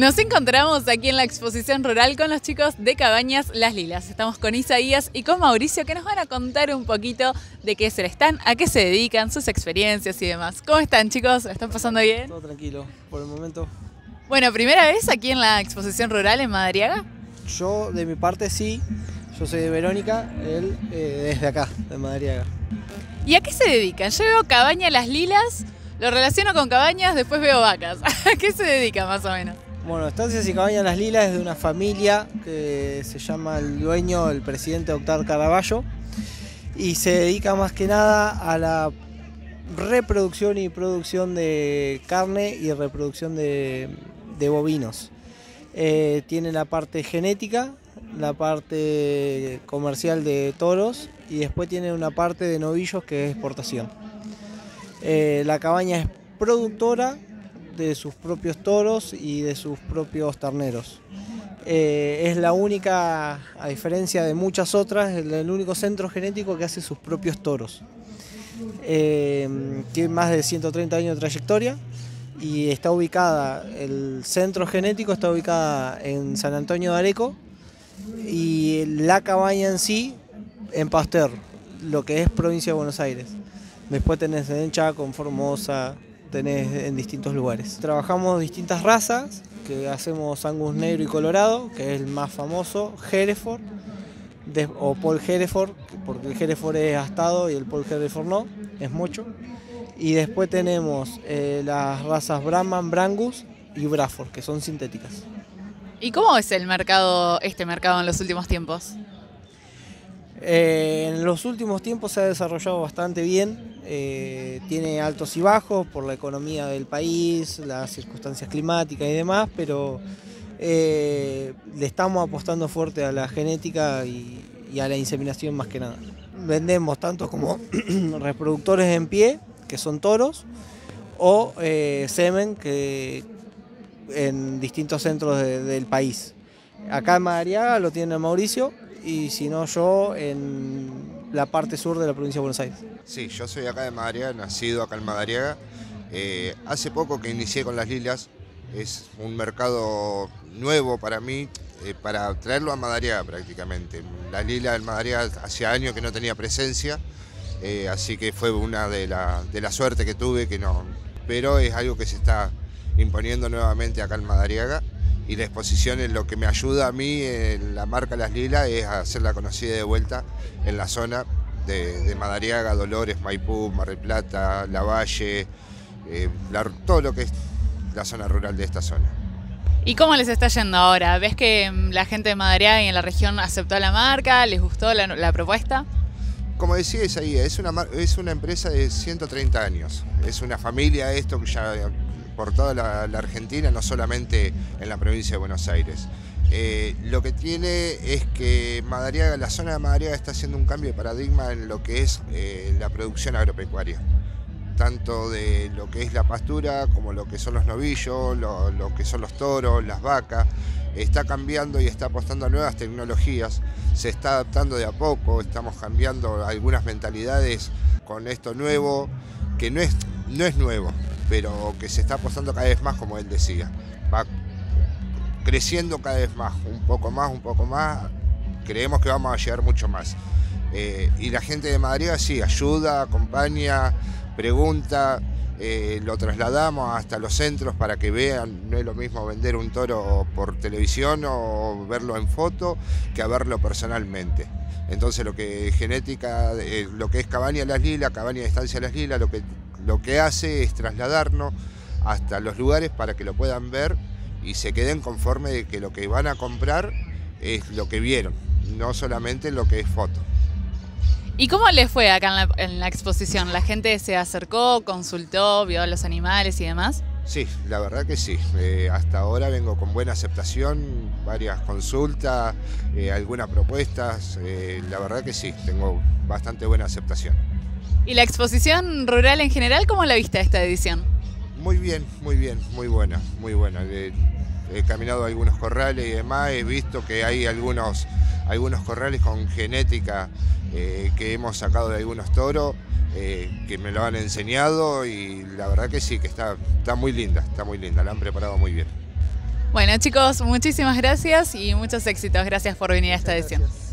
Nos encontramos aquí en la exposición rural con los chicos de Cabañas Las Lilas. Estamos con Isaías y con Mauricio, que nos van a contar un poquito de qué se están, a qué se dedican, sus experiencias y demás. ¿Cómo están, chicos? ¿Lo están pasando bien? Todo tranquilo, por el momento. Bueno, ¿primera vez aquí en la exposición rural en Madariaga? Yo, de mi parte, sí. Yo soy de Verónica, él desde acá, de Madariaga. ¿Y a qué se dedican? Yo veo Cabañas Las Lilas, lo relaciono con cabañas, después veo vacas. ¿A qué se dedican más o menos? Bueno, Estancias y Cabañas Las Lilas es de una familia que se llama el dueño, el presidente Octavio Caraballo, y se dedica más que nada a la reproducción y producción de carne y reproducción de bovinos. Tiene la parte genética, la parte comercial de toros y después tiene una parte de novillos que es exportación. La cabaña es productora de sus propios toros y de sus propios terneros. Es la única, a diferencia de muchas otras, el único centro genético que hace sus propios toros. Tiene más de 130 años de trayectoria y está ubicada, el centro genético está ubicada en San Antonio de Areco y la cabaña en sí en Pasteur, lo que es provincia de Buenos Aires. Después tenés en Chaco, en Formosa, tenés en distintos lugares. Trabajamos distintas razas, que hacemos Angus negro y colorado, que es el más famoso, Hereford o Pol Hereford, porque el Hereford es astado y el Pol Hereford no, es mocho. Y después tenemos las razas Brahman, Brangus y Braford, que son sintéticas. ¿Y cómo es el mercado, este mercado en los últimos tiempos? En los últimos tiempos se ha desarrollado bastante bien, tiene altos y bajos por la economía del país, las circunstancias climáticas y demás, pero le estamos apostando fuerte a la genética y a la inseminación más que nada. Vendemos tanto como reproductores en pie, que son toros, o semen que en distintos centros del país. Acá en Madariaga lo tiene Mauricio, y si no yo en la parte sur de la provincia de Buenos Aires. Sí, yo soy acá de Madariaga, nacido acá en Madariaga. Hace poco que inicié con Las Lilas, es un mercado nuevo para mí, para traerlo a Madariaga prácticamente. Las Lilas del Madariaga hacía años que no tenía presencia, así que fue una de la suerte que tuve, que no, pero es algo que se está imponiendo nuevamente acá en Madariaga. Y la exposición es lo que me ayuda a mí en la marca Las Lilas, es hacerla conocida de vuelta en la zona de Madariaga, Dolores, Maipú, Mar del Plata, Lavalle, todo lo que es la zona rural de esta zona. ¿Y cómo les está yendo ahora? ¿Ves que la gente de Madariaga y en la región aceptó la marca? ¿Les gustó la propuesta? Como decíais ahí, es una empresa de 130 años, es una familia esto que ya por toda la Argentina, no solamente en la provincia de Buenos Aires. Lo que tiene es que Madariaga, la zona de Madariaga está haciendo un cambio de paradigma en lo que es la producción agropecuaria, tanto de lo que es la pastura como lo que son los novillos, lo que son los toros, las vacas. Está cambiando y está apostando a nuevas tecnologías, se está adaptando de a poco, estamos cambiando algunas mentalidades con esto nuevo, que no es nuevo, pero que se está apostando cada vez más, como él decía. Va creciendo cada vez más, un poco más, un poco más. Creemos que vamos a llegar mucho más. Y la gente de Madariaga sí, ayuda, acompaña, pregunta, lo trasladamos hasta los centros para que vean. No es lo mismo vender un toro por televisión o verlo en foto que a verlo personalmente. Entonces lo que es genética, lo que es Cabañas Las Lilas, Cabañas de Estancia Las Lilas, lo que hace es trasladarnos hasta los lugares para que lo puedan ver y se queden conforme de que lo que van a comprar es lo que vieron, no solamente lo que es foto. ¿Y cómo les fue acá en la exposición? ¿La gente se acercó, consultó, vio los animales y demás? Sí, la verdad que sí. Hasta ahora vengo con buena aceptación, varias consultas, algunas propuestas. La verdad que sí, tengo bastante buena aceptación. ¿Y la exposición rural en general, cómo la viste esta edición? Muy bien, muy bien, muy buena, muy buena. He caminado algunos corrales y demás, he visto que hay algunos corrales con genética que hemos sacado de algunos toros, que me lo han enseñado y la verdad que sí, que está muy linda, la han preparado muy bien. Bueno, chicos, muchísimas gracias y muchos éxitos. Gracias por venir a esta edición.